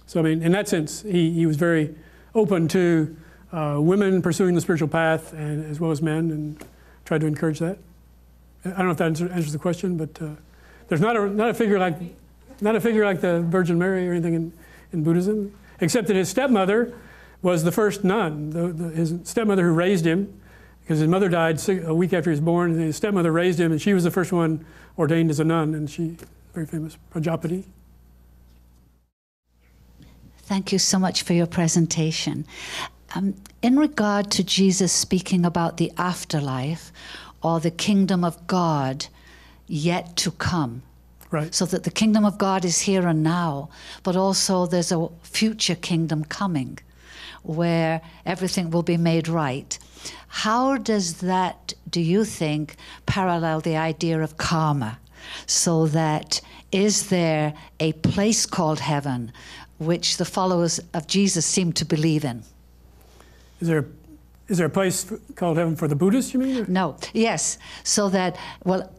So I mean, in that sense, he was very open to women pursuing the spiritual path, and as well as men, and tried to encourage that. I don't know if that answers the question, but there's not a figure like the Virgin Mary or anything in Buddhism, except that his stepmother was the first nun. His stepmother who raised him, because his mother died a week after he was born, and his stepmother raised him, and she was the first one ordained as a nun, and she very famous, Prajapati. Thank you so much for your presentation. In regard to Jesus speaking about the afterlife or the kingdom of God yet to come, right. So that the kingdom of God is here and now, but also there's a future kingdom coming where everything will be made right. How does that, do you think, parallel the idea of karma? So that is there a place called heaven which the followers of Jesus seem to believe in? Is there a place called heaven for the Buddhists, you mean? Or? No, yes. So that, well,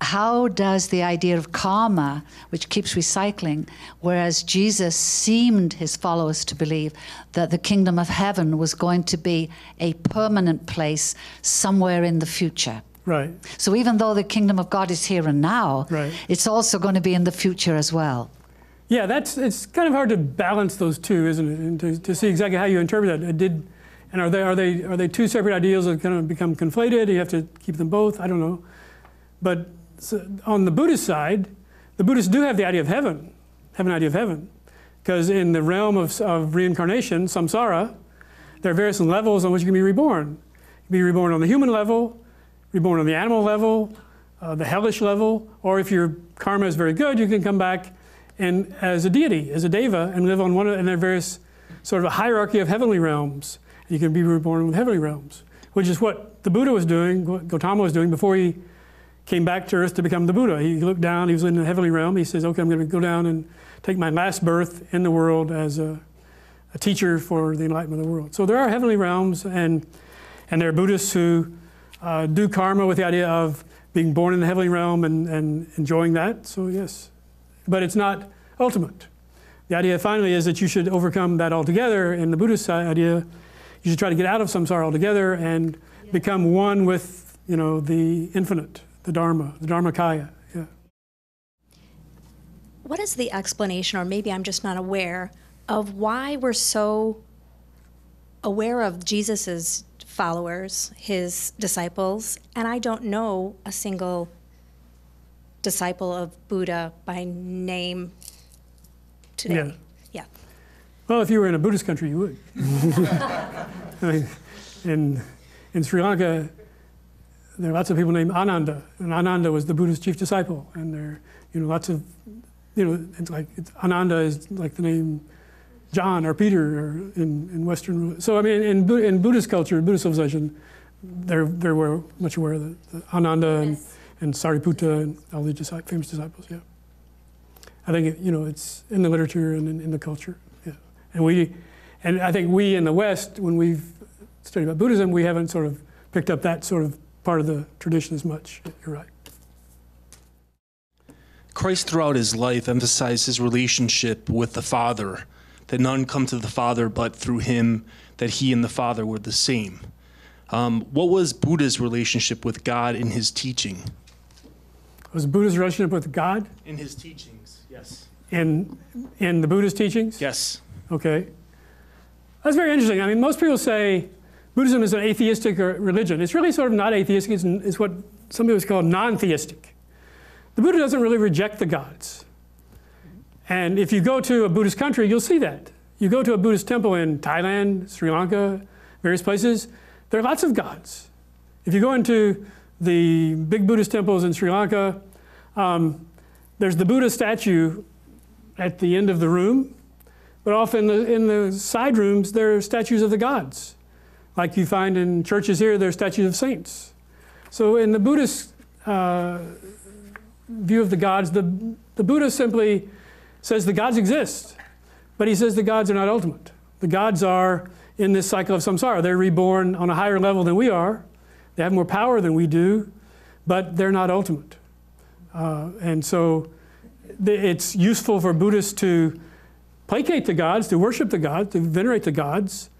how does the idea of karma, which keeps recycling, whereas Jesus seemed his followers to believe that the kingdom of heaven was going to be a permanent place somewhere in the future? Right. So even though the kingdom of God is here and now, right. It's also going to be in the future as well. Yeah, it's kind of hard to balance those two, isn't it? And to see exactly how you interpret that. Are they two separate ideals that kind of become conflated? You have to keep them both. I don't know. But so on the Buddhist side, the Buddhists do have the idea of heaven, have an idea of heaven, because in the realm of reincarnation, samsara, there are various levels on which you can be reborn. You can be reborn on the human level, reborn on the animal level, the hellish level, or if your karma is very good, you can come back and as a deity, as a deva, and live on one of, and there are various sort of a hierarchy of heavenly realms. You can be reborn with heavenly realms, which is what the Buddha was doing, what Gautama was doing before he came back to earth to become the Buddha. He looked down, he was in the heavenly realm. He says, okay, I'm going to go down and take my last birth in the world as a teacher for the enlightenment of the world. So there are heavenly realms, and there are Buddhists who do karma with the idea of being born in the heavenly realm and enjoying that. So yes, but it's not ultimate. The idea finally is that you should overcome that altogether. In the Buddhist idea, you should try to get out of samsara altogether and become one with, you know, the infinite, the Dharma, the Dharmakaya. Yeah. What is the explanation, or maybe I'm just not aware, of why we're so aware of Jesus's followers, his disciples, and I don't know a single disciple of Buddha by name today. Yeah. Yeah. Well, if you were in a Buddhist country, you would. I mean, in Sri Lanka, there are lots of people named Ananda, and Ananda was the Buddha's chief disciple, and there, you know, lots of, you know, it's like Ananda is like the name John or Peter or in Western. So I mean, in Buddhist culture, Buddhist civilization, they were much aware of the Ananda and Sariputta and all the famous disciples. Yeah, I think you know it's in the literature and in the culture. Yeah, and I think we in the West, when we've studied about Buddhism, we haven't sort of picked up that sort of part of the tradition as much. You're right. Christ throughout his life emphasized his relationship with the Father. That none come to the Father but through him, that he and the Father were the same. What was Buddha's relationship with God in his teaching? Was Buddha's relationship with God? In his teachings, yes. In the Buddha's teachings? Yes. Okay. That's very interesting. I mean, most people say Buddhism is an atheistic religion. It's really sort of not atheistic. It's what some people call non-theistic. The Buddha doesn't really reject the gods. And if you go to a Buddhist country, you'll see that. You go to a Buddhist temple in Thailand, Sri Lanka, various places, there are lots of gods. If you go into the big Buddhist temples in Sri Lanka, there's the Buddha statue at the end of the room, but often in the side rooms, there are statues of the gods. Like you find in churches here, there are statues of saints. So in the Buddhist view of the gods, the Buddha simply says the gods exist, but he says the gods are not ultimate. The gods are in this cycle of samsara. They're reborn on a higher level than we are. They have more power than we do, but they're not ultimate. And so it's useful for Buddhists to placate the gods, to worship the gods, to venerate the gods,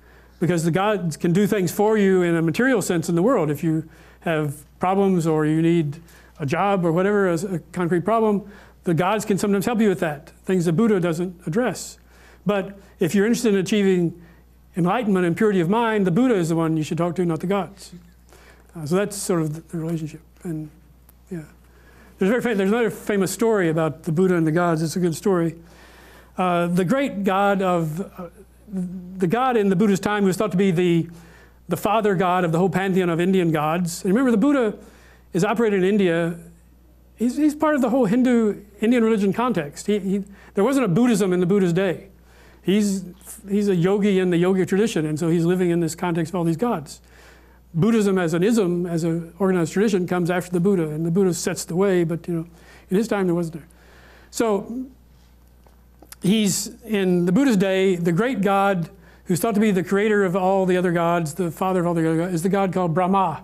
because the gods can do things for you in a material sense in the world. If you have problems or you need a job or whatever, a concrete problem, the gods can sometimes help you with that, things the Buddha doesn't address. But if you're interested in achieving enlightenment and purity of mind, the Buddha is the one you should talk to, not the gods. So that's sort of the relationship. And yeah, there's another famous story about the Buddha and the gods. It's a good story. The great god of the god in the Buddha's time who was thought to be the father god of the whole pantheon of Indian gods. And remember, the Buddha is operated in India. He's part of the whole Indian religion context. There wasn't a Buddhism in the Buddha's day. He's a yogi in the yogic tradition, and so he's living in this context of all these gods. Buddhism as an ism, as an organized tradition, comes after the Buddha, and the Buddha sets the way, but you know, in his time there wasn't there. So he's, in the Buddha's day, the great god who's thought to be the creator of all the other gods, the father of all the other gods, is the god called Brahma.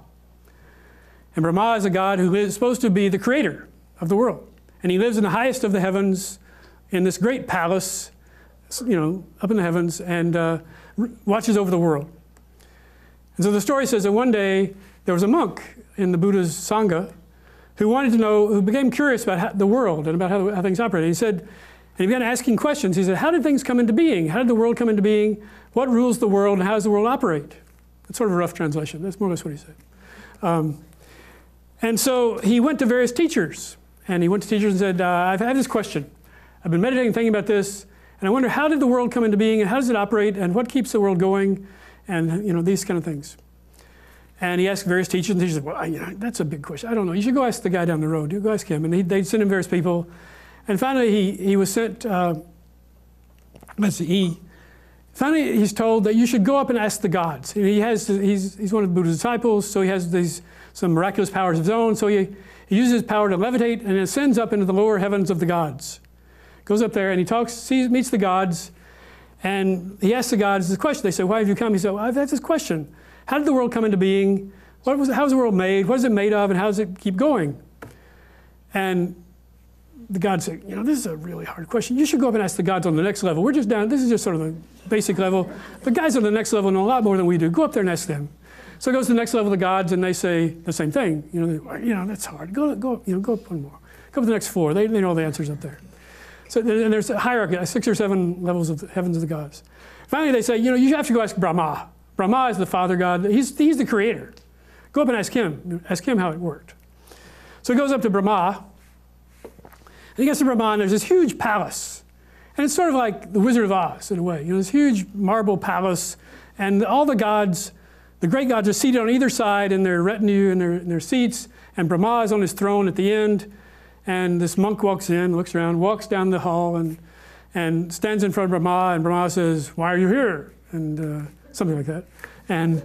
And Brahma is a god who is supposed to be the creator of the world. And he lives in the highest of the heavens, in this great palace, you know, up in the heavens, and watches over the world. And so the story says that one day there was a monk in the Buddha's Sangha who wanted to know, who became curious about the world and about how things operated. He said, and he began asking questions. He said, how did things come into being? How did the world come into being? What rules the world, and how does the world operate? That's sort of a rough translation. That's more or less what he said. And so he went to various teachers, and he went to teachers and said, I've had this question. I've been meditating, thinking about this, and I wonder, how did the world come into being, and how does it operate, and what keeps the world going, and you know, these kind of things. And he asked various teachers, and the teachers said, well, that's a big question. I don't know. You should go ask the guy down the road. You go ask him. And they'd send him various people. And finally, he was sent, finally he's told that you should go up and ask the gods. And he's one of Buddha's disciples, so he has some miraculous powers of his own. So he uses his power to levitate and ascends up into the lower heavens of the gods. Goes up there and he meets the gods, and he asks the gods this question. They say, why have you come? He said, well, I've had this question. How did the world come into being? How was the world made? What is it made of? And how does it keep going? And the gods said, this is a really hard question. You should go up and ask the gods on the next level. We're just down, this is just sort of the basic level. The guys on the next level know a lot more than we do. Go up there and ask them. So it goes to the next level of the gods, and they say the same thing. That's hard. Go up one more. Go up to the next floor. They know all the answers up there. So and there's a hierarchy, 6 or 7 levels of the heavens of the gods. Finally, they say, you have to go ask Brahma. Brahma is the father god. He's the creator. Go up and ask him. Ask him how it worked. So he goes up to Brahma, and he gets to Brahma, and there's this huge palace. And it's sort of like the Wizard of Oz in a way. This huge marble palace, and all the gods, the great gods are seated on either side in their retinue, in their seats, and Brahma is on his throne at the end, and this monk walks in, looks around, walks down the hall, and stands in front of Brahma, and Brahma says, why are you here? And something like that. And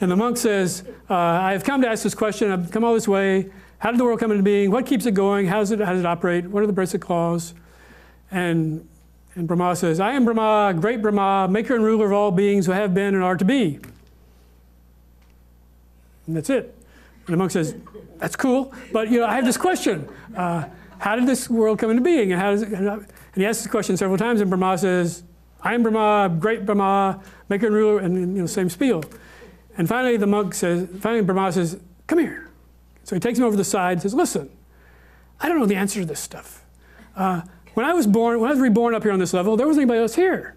the monk says, I have come to ask this question, I've come all this way, how did the world come into being? What keeps it going? How does it operate? What are the basic laws? And Brahma says, I am Brahma, great Brahma, maker and ruler of all beings who have been and are to be. And that's it. And the monk says, that's cool, but I have this question. How did this world come into being? And how does it? And he asks this question several times, and Brahma says, I am Brahma, great Brahma, maker and ruler, and same spiel. And finally Brahma says, come here. So he takes him over the side and says, listen, I don't know the answer to this stuff. When I was reborn up here on this level, there wasn't anybody else here.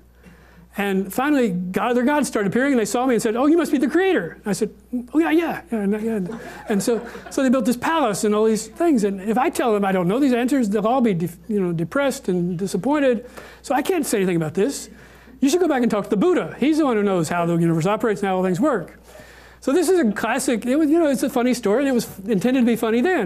And finally, other gods started appearing, and they saw me and said, oh, you must be the creator. And I said, oh, yeah. And so they built this palace and all these things. And if I tell them I don't know these answers, they'll all be depressed and disappointed. So I can't say anything about this. You should go back and talk to the Buddha. He's the one who knows how the universe operates and how all things work. So this is a classic, it's a funny story, and it was intended to be funny then.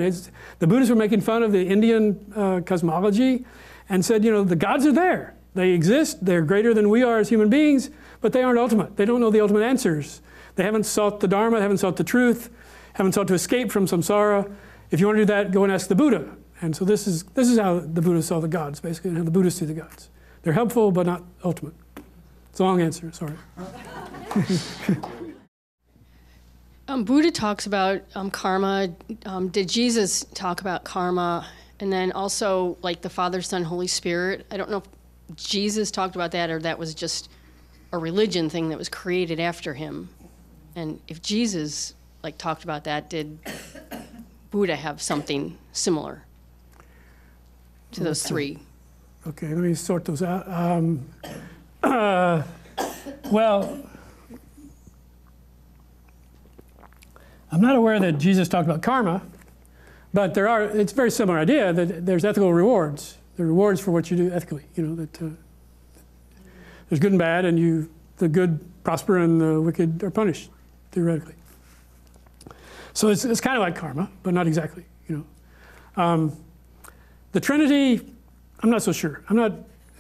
The Buddhists were making fun of the Indian cosmology and said, the gods are there. They exist, they're greater than we are as human beings, but they aren't ultimate. They don't know the ultimate answers. They haven't sought the Dharma, haven't sought the truth, haven't sought to escape from samsara. If you want to do that, go and ask the Buddha. And so this is how the Buddha saw the gods, basically, and how the Buddhists see the gods. They're helpful, but not ultimate. It's a long answer, sorry. Buddha talks about karma. Did Jesus talk about karma? And then also like the Father, Son, Holy Spirit. I don't know if Jesus talked about that or that was just a religion thing that was created after him. And if Jesus like talked about that, did Buddha have something similar to those three? Okay, let me sort those out. Well, I'm not aware that Jesus talked about karma, but there are, it's a very similar idea that there's ethical rewards. There are rewards for what you do ethically, you know, that there's good and bad, and you, the good prosper and the wicked are punished, theoretically. So it's kind of like karma, but not exactly, you know. The Trinity, I'm not so sure. I'm not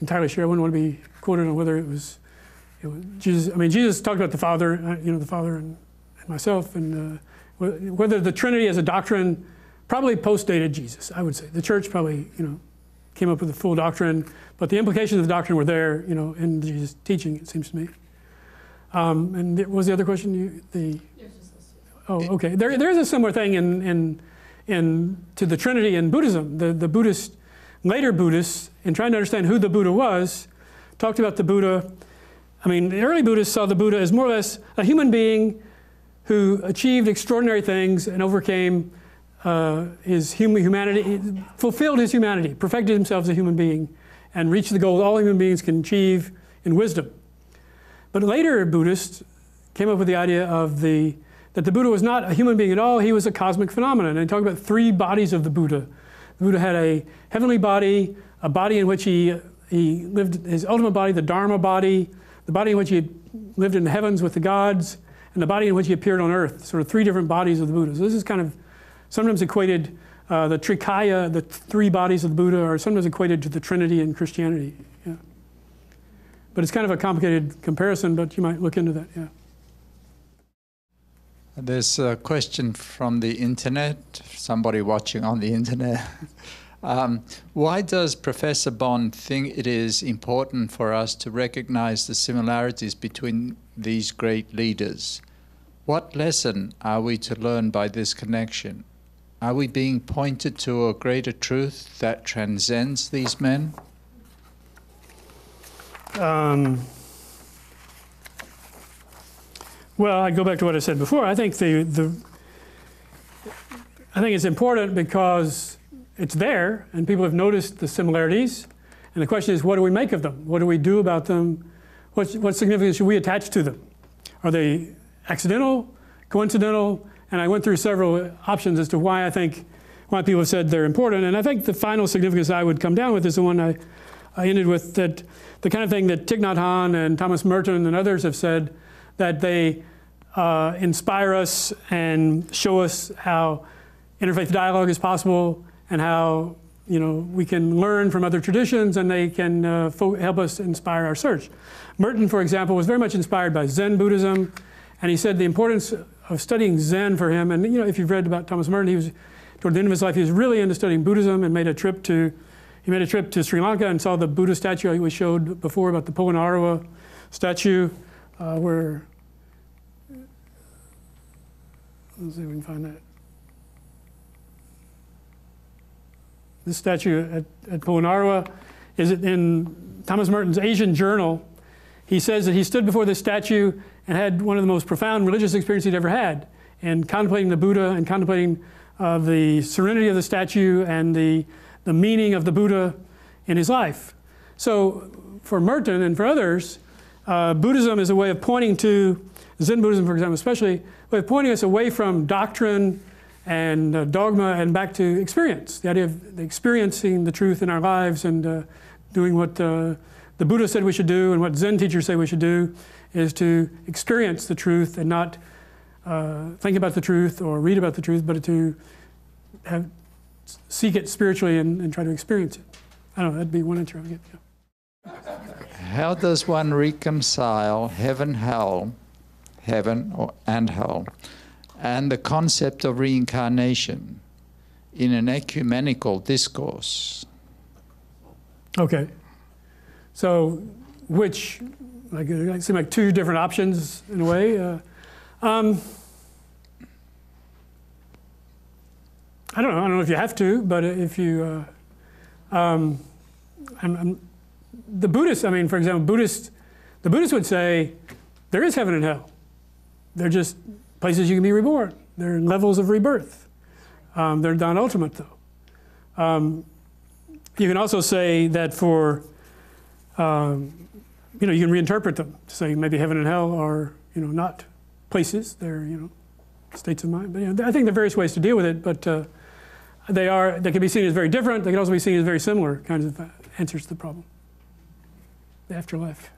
entirely sure. I wouldn't want to be quoted on whether it was Jesus. I mean, Jesus talked about the Father, you know, the Father and myself, and whether the Trinity as a doctrine probably postdated Jesus, I would say. The church probably, you know, came up with the full doctrine, but the implications of the doctrine were there, you know, in Jesus' teaching, it seems to me. And what was the other question? Oh, okay. There is a similar thing to the Trinity in Buddhism. The Buddhist, later Buddhists, in trying to understand who the Buddha was, talked about the Buddha. I mean, the early Buddhists saw the Buddha as more or less a human being who achieved extraordinary things and overcame his humanity, fulfilled his humanity, perfected himself as a human being, and reached the goal all human beings can achieve in wisdom. But later Buddhists came up with the idea of that the Buddha was not a human being at all, he was a cosmic phenomenon. And they talk about three bodies of the Buddha. The Buddha had a heavenly body, a body in which he lived, his ultimate body, the Dharma body, the body in which he lived in the heavens with the gods, and the body in which he appeared on earth, sort of three different bodies of the Buddha. So this is kind of sometimes equated, the Trikaya, the three bodies of the Buddha, are sometimes equated to the Trinity in Christianity. Yeah. But it's kind of a complicated comparison, but you might look into that, yeah. There's a question from the internet, somebody watching on the internet. Why does Professor Bond think it is important for us to recognize the similarities between these great leaders? What lesson are we to learn by this connection? Are we being pointed to a greater truth that transcends these men? Well, I go back to what I said before. I think I think it's important because it's there and people have noticed the similarities. And the question is, what do we make of them? What do we do about them? What significance should we attach to them? Are they accidental, coincidental? And I went through several options as to why people have said they're important. And I think the final significance I would come down with is the one I ended with, that the kind of thing that Thich Nhat Hanh and Thomas Merton and others have said, that they inspire us and show us how interfaith dialogue is possible and how, you know, we can learn from other traditions and they can help us inspire our search. Merton, for example, was very much inspired by Zen Buddhism. And he said the importance of studying Zen for him, and you know, if you've read about Thomas Merton, he was, toward the end of his life, he was really into studying Buddhism and made a trip to Sri Lanka and saw the Buddha statue we showed before about the Polonnaruwa statue, where, let's see if we can find that. This statue at Polonnaruwa is in Thomas Merton's Asian Journal. He says that he stood before this statue and had one of the most profound religious experiences he'd ever had, and contemplating the Buddha and contemplating the serenity of the statue and the meaning of the Buddha in his life. So for Merton and for others, Buddhism is a way of pointing to, Zen Buddhism, for example, especially, a way of pointing us away from doctrine and dogma and back to experience, the idea of experiencing the truth in our lives and doing what the Buddha said we should do and what Zen teachers say we should do, is to experience the truth and not think about the truth or read about the truth, but to seek it spiritually and try to experience it. I don't know, that'd be one answer I would get. Yeah. How does one reconcile heaven and hell, and the concept of reincarnation in an ecumenical discourse? Okay. So, which, like, it seemed like two different options in a way. I don't know if you have to, but if you, the Buddhists, I mean, for example, the Buddhists would say there is heaven and hell. They're just places you can be reborn. They're levels of rebirth. They're not ultimate, though. You can also say that for, you know, you can reinterpret them to say maybe heaven and hell are, you know, not places. They're, you know, states of mind. But, you know, I think there are various ways to deal with it, but they can be seen as very different. They can also be seen as very similar kinds of answers to the problem, the afterlife.